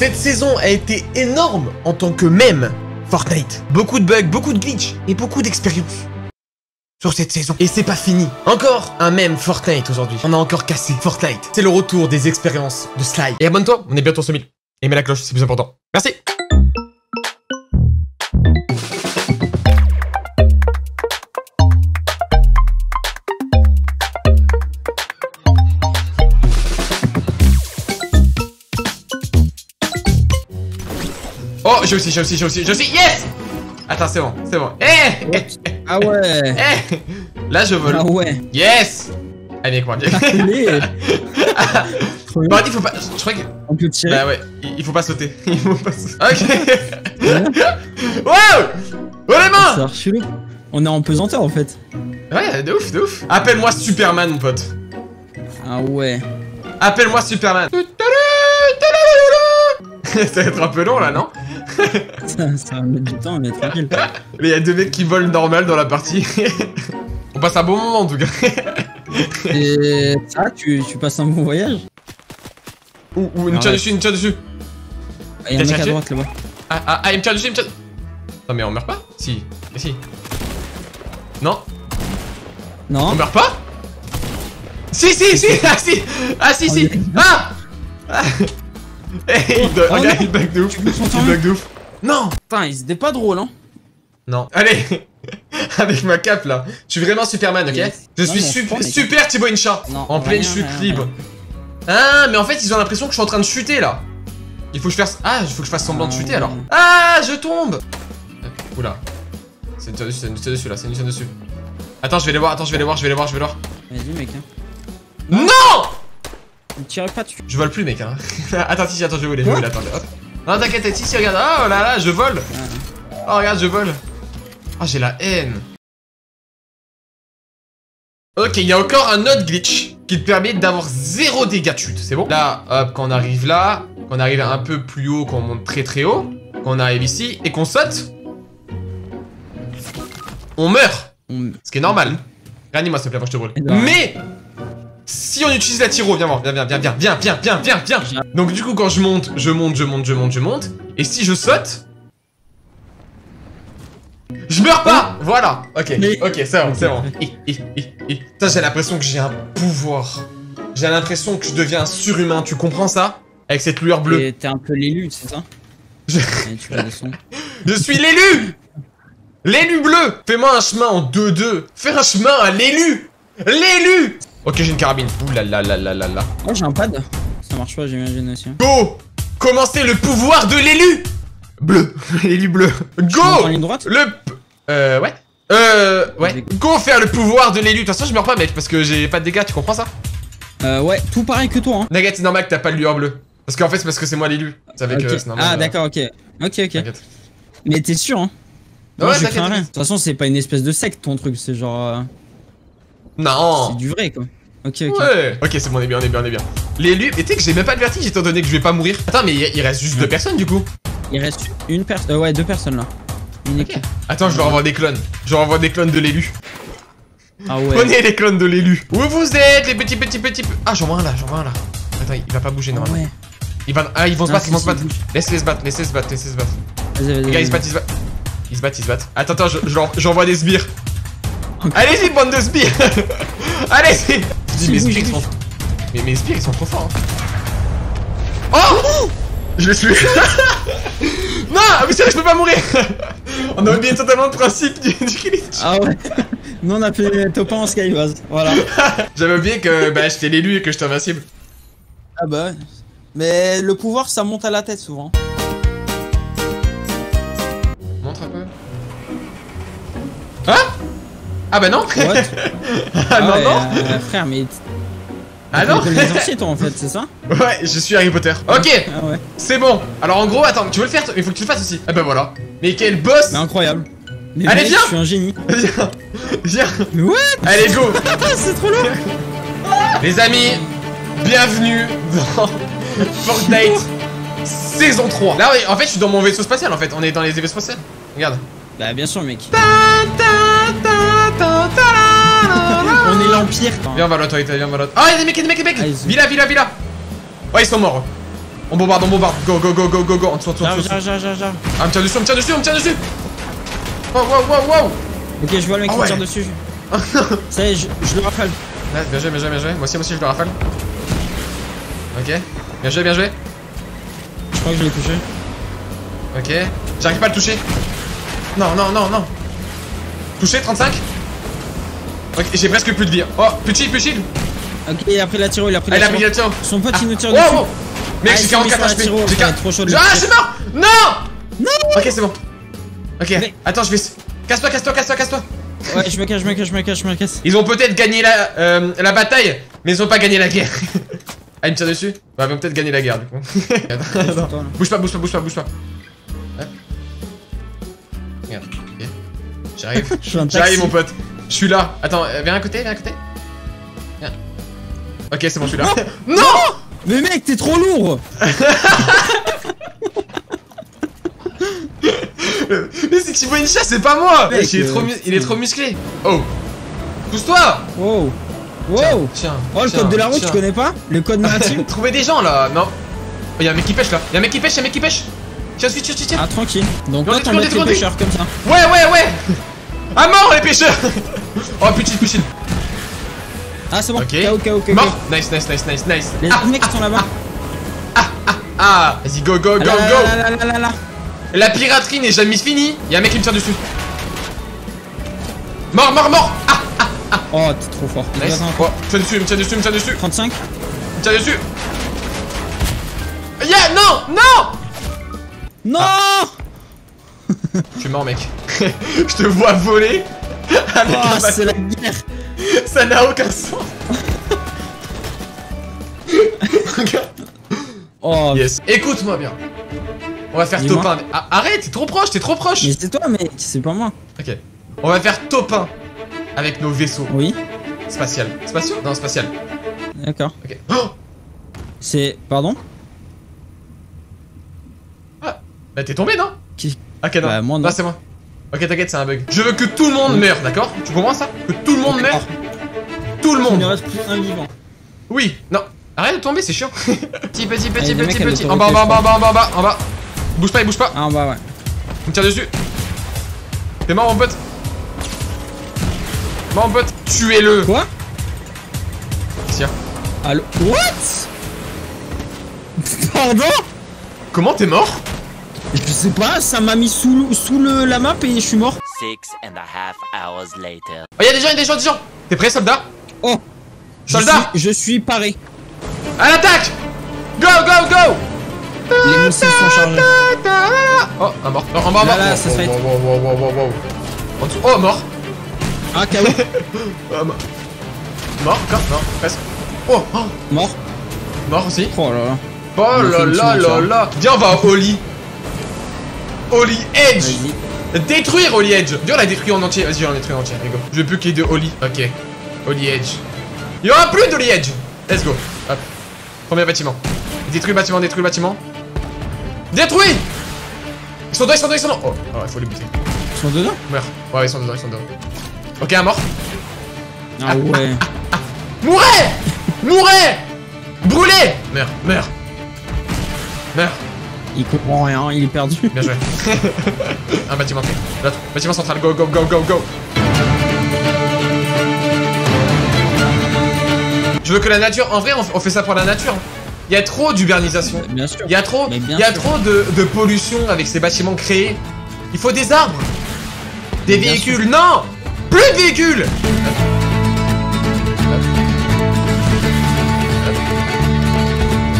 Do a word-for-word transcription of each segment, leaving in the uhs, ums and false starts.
Cette saison a été énorme en tant que mème Fortnite. Beaucoup de bugs, beaucoup de glitches et beaucoup d'expériences sur cette saison. Et c'est pas fini. Encore un mème Fortnite aujourd'hui. On a encore cassé Fortnite. C'est le retour des expériences de Sly. Et abonne-toi, on est bientôt sur mille. Et mets la cloche, c'est plus important. Merci. Oh, j'ai aussi, j'ai aussi, j'ai aussi, j'ai aussi, yes! Attends, c'est bon, c'est bon. Eh! Ah ouais! Eh! Là, je vole. Ah ouais! Yes! Allez, avec moi. Ah, bon, il faut pas. Je crois que. On peut tirer. Bah ouais, il faut pas sauter. Il faut pas sauter. Ok! Wow! Oh les mains! C'est archi lourd. On est en pesanteur en fait. Ouais, de ouf, de ouf. Appelle-moi Superman, mon pote. Ah ouais. Appelle-moi Superman. Ça va être un peu long là, non? ça, ça va mettre du temps, mais tranquille. Mais y'a deux mecs qui volent normal dans la partie. On passe un bon moment en tout cas. Et ça, tu, tu passes un bon voyage? Ouh, ouh, une tire dessus, une tire dessus. Ah, y'a un mec à droite là-bas. Ah, ah, ah, il me tire dessus, il me tire. Non, mais on meurt pas? Si, mais si. Non? Non? On meurt pas? Si, si, si! Ah, si! Ah, si, si! Ah! Ah. Hey, il, doit... oh, regarde, il bug de ouf, il bug de ouf. Non, putain, c'était pas drôle, hein. Non, allez. Avec ma cape, là. Je suis vraiment Superman, ok. Yes. Je non, suis su pas, super Thibaut Incha. Non, en pleine rien, chute rien, libre. Rien. Ah, mais en fait, ils ont l'impression que je suis en train de chuter, là. Il faut que je fasse... Ah, il faut que je fasse semblant ah, de chuter, alors. Ah, je tombe. Oula. C'est une tire dessus, c'est une tire dessus, là. C'est une tire dessus. Attends, je vais les voir, attends, je vais les voir, je vais les voir, je vais les voir. Vas-y, mec, hein. Non, non. Tire pas dessus. Je vole plus, mec. Hein. Attends, si, attends, je vais voler. Je vais voler, attends. Hop. Non, t'inquiète, si, si, regarde. Oh là là, je vole. Oh, regarde, je vole. Oh, j'ai la haine. Ok, il y a encore un autre glitch qui te permet d'avoir zéro dégâts de chute. C'est bon? Là, hop, quand on arrive là, quand on arrive un peu plus haut, quand on monte très très haut, quand on arrive ici et qu'on saute, on meurt. Ce qui est normal. Ranime-moi, s'il te plaît, avant que je te brûle. Mais. Si on utilise la tiro, viens voir, viens, viens, viens, viens, viens, viens, viens, viens, viens. Donc du coup, quand je monte, je monte, je monte, je monte, je monte. Et si je saute, je meurs pas. Voilà. Ok, ok, c'est bon, c'est bon. Putain, j'ai l'impression que j'ai un pouvoir. J'ai l'impression que je deviens un surhumain. Tu comprends ça? Avec cette lueur bleue. T'es un peu l'élu, c'est ça? Je, je suis l'élu. L'élu bleu. Fais-moi un chemin en deux deux. Fais un chemin à l'élu. L'élu. Ok, j'ai une carabine. Ouh là là là là là là. Oh, j'ai un pad. Ça marche pas, j'imagine aussi. Go. Commencez le pouvoir de l'élu bleu. L'élu bleu. Go. Le... Euh, ouais. Euh, ouais. Go faire le pouvoir de l'élu. De toute façon, je meurs pas, mec, parce que j'ai pas de dégâts, tu comprends ça? Euh, ouais, tout pareil que toi, hein. Nugget, c'est normal que t'as pas de lueur bleue. Parce qu'en fait, c'est parce que c'est moi l'élu. Okay. Euh, ah, d'accord, ok. Ok, ok. Mais t'es sûr, hein? Ouais, t'inquiète. De toute façon, c'est pas une espèce de secte, ton truc. C'est genre... Euh... Non. C'est du vrai quoi. Ok, ok. Ouais. Ok, c'est bon, on est bien, on est bien, on est bien. L'élu, mais tu sais que j'ai même pas de vertige étant donné que je vais pas mourir. Attends, mais il reste juste ouais. deux personnes du coup. Il reste une personne. Euh, ouais, deux personnes là. Une okay. Attends, je leur envoie des clones. Je leur envoie des clones de l'élu. Ah ouais. Prenez les clones de l'élu. Où vous êtes, les petits, petits, petits. Ah, j'en vois un là, j'en vois un là. Attends, il va pas bouger normalement. Ouais. Il va... Ah, ils vont se battre, ils vont se battre. Laissez-les se battre, laissez-les se battre, laissez-les se battre. Vas-y, vas-y. Les gars, ils se battent, ils se battent. Ils se battent, ils se battent. Attends, attends, j'envoie des sbires. Allez-y, bande de sbires. Allez-y. Je dis, mes sbires ils sont... Mais mes sbires ils sont trop forts, hein. Oh, je l'ai tué. Non, mais sérieux, je peux pas mourir. On a oublié totalement le principe du glitch. Ah ouais. Nous on a fait top un en Skybase, voilà. J'avais oublié que bah, j'étais l'élu et que j'étais invincible. Ah bah ouais. Mais le pouvoir ça monte à la tête souvent. Montre un peu. Hein? Ah bah non. What? Ah, ah non ouais, non euh, frère mais... Ah non les anciens toi en fait c'est ça? Ouais je suis Harry Potter. Ok ah ouais. C'est bon. Alors en gros attends tu veux le faire il faut que tu le fasses aussi. Ah bah voilà. Mais quel boss mais incroyable mais allez mec, viens. Je suis un génie. Viens. Viens. What? Allez go. C'est trop lourd. Les amis, bienvenue dans Fortnite saison trois. Là en fait je suis dans mon vaisseau spatial en fait. On est dans les vaisseaux spatiaux. Regarde. Bah bien sûr mec. Ta -ta -ta. On est l'Empire. Viens, on va l'autre, viens, on va l'autre. Oh, y'a des mecs, y'a des mecs, y'a des mecs. Villa, villa, villa. Oh, ils sont morts. On bombarde, on bombarde. Go, go, go, go, go, go. En dessous, en dessous, en dessous. Ah, me tire dessus, on me tire dessus, on me tire dessus. Wow, wow, wow, wow. Ok, je vois le mec qui me tire dessus. Ça y est, je le rafale. Bien joué, bien joué, bien joué. Moi aussi, moi aussi, je le rafale. Ok. Bien joué, bien joué. Je crois que je l'ai touché. Ok. J'arrive pas à le toucher. Non, non, non, non. Touché, trente-cinq. Ok, j'ai presque plus de vie. Oh, plus de shield, plus de shield. Ok, il a pris la tiro, il a pris la tiro. Il a pris la Son pote, il nous tire dessus. Mec, j'ai quarante-quatre H P. J'ai trop chaud. Ah, c'est mort. Non. Non. Ok, c'est bon. Ok, attends, je vais. Casse-toi, casse-toi, casse-toi, casse-toi. Ouais, je me cache, je me cache, je me cache, je me casse. Ils ont peut-être gagné la, euh, la bataille, mais ils ont pas gagné la guerre. Ah, il me tire dessus. Bah, ils vont peut-être gagner la guerre du coup. Attends, attends. Bouge pas, bouge pas, bouge pas, bouge pas. Hop. Regarde, ok. J'arrive. J'arrive, mon pote. Je suis là. Attends, viens à côté, viens à côté. Viens. Ok, c'est bon, je suis là. Non, non. Mais mec, t'es trop lourd. Mais si tu vois une chasse, c'est pas moi. Mec, mec, il, est trop il est trop musclé. Oh. Pousse-toi. Wow. Wow. Tiens, tiens, oh, le tiens, code de la route, tu connais pas? Le code narratif. Trouver des gens là. Non. Oh, y'a un mec qui pêche là. Y'a un mec qui pêche, y'a un mec qui pêche. Tiens, tiens, tiens, tiens. Ah, tranquille. Donc là, t'en mets les pêcheurs comme ça. Ouais, ouais, ouais. Ah, mort les pêcheurs. Oh, petit, petit. Ah, c'est bon. Ok, ok, ok. Mort. Nice, nice, nice, nice, nice. Les ah, mecs ah, sont là-bas. Ah, ah, ah. Vas-y, go, go, go, go. La piraterie n'est jamais finie. Y'a un mec qui me tire dessus. Mort, mort, mort. Ah, ah, ah. Oh, t'es trop fort. Nice. Oh, me tire dessus, me tire dessus, me tire dessus. trente-cinq. Me tire dessus. Yeah, non, non. Non ah. Je suis mort, mec. Je te vois voler. Oh, c'est la guerre. Ça n'a aucun sens. Regarde. Oh. Yes. Écoute-moi bien. On va faire top un. Ah, arrête, t'es trop proche, t'es trop proche. Mais c'est toi, mec, c'est pas moi. Ok. On va faire top un avec nos vaisseaux. Oui. Spatial. Spatial ? Non, spatial. D'accord. Ok. Oh c'est. Pardon ? Ah. Bah, t'es tombé, non ? Qui ? Ah, okay, non. Bah, moi, non. Non, c'est moi. Ok, t'inquiète, c'est un bug. Je veux que tout le monde oui. meure, d'accord ? Tu comprends ça ? Que tout le monde okay. meure. Tout le monde. Il ne reste plus un vivant. Oui. Non. Arrête de tomber, c'est chiant. Petit, petit, petit, allez, petit, petit. En bas, en bas, en bas, en bas, en bas, en bas. Bouge pas, il bouge pas. Ah bah ouais. Il me tire dessus. T'es mort mon pote. Mort mon pote. Tuez-le. Quoi? Tiens. Allo. What? Pardon? Comment t'es mort? Je sais pas, ça m'a mis sous, sous le, la map et je suis mort. Six and a half hours later. Oh y'a des gens, y'a des gens, des gens. T'es prêt soldat? Oh. Soldat. Je suis, je suis paré. À l'attaque. Go, go, go. Les missiles sont chargés. Oh, un mort. Non, en bas, en bas. Là, là, ça wow, wow, wow, wow, wow, wow. En dessous. Oh, mort. Ah, K O. Oh, mort. Mort, encore. Non, presque. Oh, oh. Mort. Mort aussi. Oh là là. Oh là là là là. Viens, on va au Holy. Holy Edge. Détruire Holy Edge. Viens, on l'a détruit en entier. Vas-y, on l'a détruit en entier. Allez, go. Je veux plus qu'il y ait de Holy. Ok. Holy Edge. Il y aura plus d'Holy Edge. Let's go. Hop. Premier bâtiment. Détruis le bâtiment, détruis le bâtiment. Détruis! Ils sont dedans, ils sont dedans, ils sont dedans. Oh, il oh, faut les buter. Ils sont dedans? Meurs. Ouais, ils sont dedans, ils sont dedans. Ok, un mort. Ah, ah ouais. Ah, ah, ah. Mourez! Mourez! Brûlez! Meurs, meurs. Meurs. Il comprend rien, il est perdu. Bien joué. Un bâtiment fait. L'autre. Bâtiment central, go, go, go, go, go. Je veux que la nature. En vrai, on fait ça pour la nature. Il y a trop d'urbanisation. Bien sûr. Il y a trop, il y a trop de, de pollution avec ces bâtiments créés. Il faut des arbres. Des mais véhicules. Non. Plus de véhicules.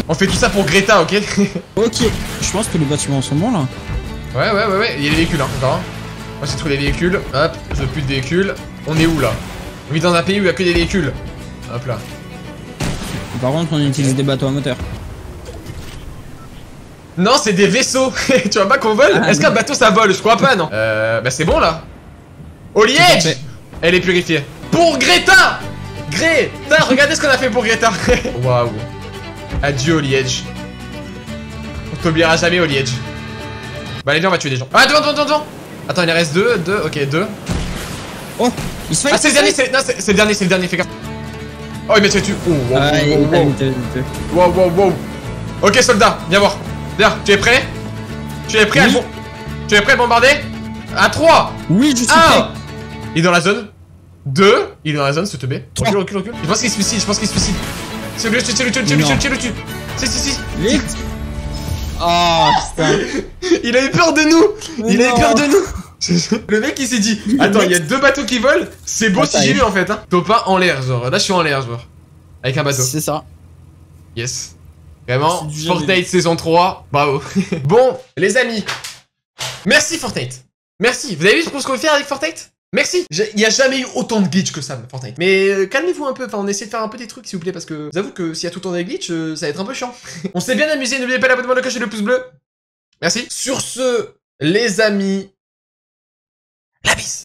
On fait tout ça pour Greta, ok. Ok. Je pense que les bâtiments sont bons là. Ouais, ouais, ouais, ouais. Il y a les véhicules, hein. Attends. Moi, j'ai trouvé les véhicules. Hop. Je veux plus de véhicules. On est où là? On vit dans un pays où il n'y a que des véhicules. Hop là. Par contre, on utilise des bateaux à moteur. Non, c'est des vaisseaux. Tu vois pas qu'on vole? Ah, est-ce qu'un bateau ça vole? Je crois pas, non. Euh, bah c'est bon là. Holy Edge. Elle est purifiée. Pour Greta. Greta, regardez ce qu'on a fait pour Greta. Waouh. Adieu Holy Edge. On t'oubliera jamais Holy Edge. Bah allez viens, on va tuer des gens. Ah, devant, devant, devant, devant. Attends, il en reste deux, deux, ok, deux. Oh, il se fait. Ah, c'est le dernier, c'est le dernier, c'est le dernier, fais gaffe. Oh il m'a tiré dessus. Oh wow wow wow wow wow wow wow. Ok soldat, viens voir. Viens, tu es prêt? Tu es prêt oui. à bon... Tu es prêt à bombarder? À trois. Oui, je suis prêt. Il est dans la zone. deux. Il est dans la zone, ce teubé. Recule, recule, recule. Je pense qu'il se suicide, je pense qu'il se suicide. C'est le tue, c'est le tue, c'est le tue, c'est le tue. Si, si, si. Lift. Oh putain. Il a eu peur de nous. Il a eu peur de nous. Le mec il s'est dit, attends, il y a deux bateaux qui volent. C'est beau si j'y vais en fait. T'es pas en l'air, genre. Là je suis en l'air, genre. Avec un bateau. C'est ça. Yes. Vraiment, Fortnite saison trois, bravo. Bon, les amis, merci Fortnite. Merci, vous avez vu ce qu'on se fait avec Fortnite? Merci. Il n'y a jamais eu autant de glitch que ça, Fortnite. Mais euh, calmez-vous un peu, enfin on essaie de faire un peu des trucs s'il vous plaît, parce que j'avoue que s'il y a tout le temps des glitch, euh, ça va être un peu chiant. On s'est bien amusé, n'oubliez pas l'abonnement, le cloche et le pouce bleu. Merci. Sur ce, les amis, la bise.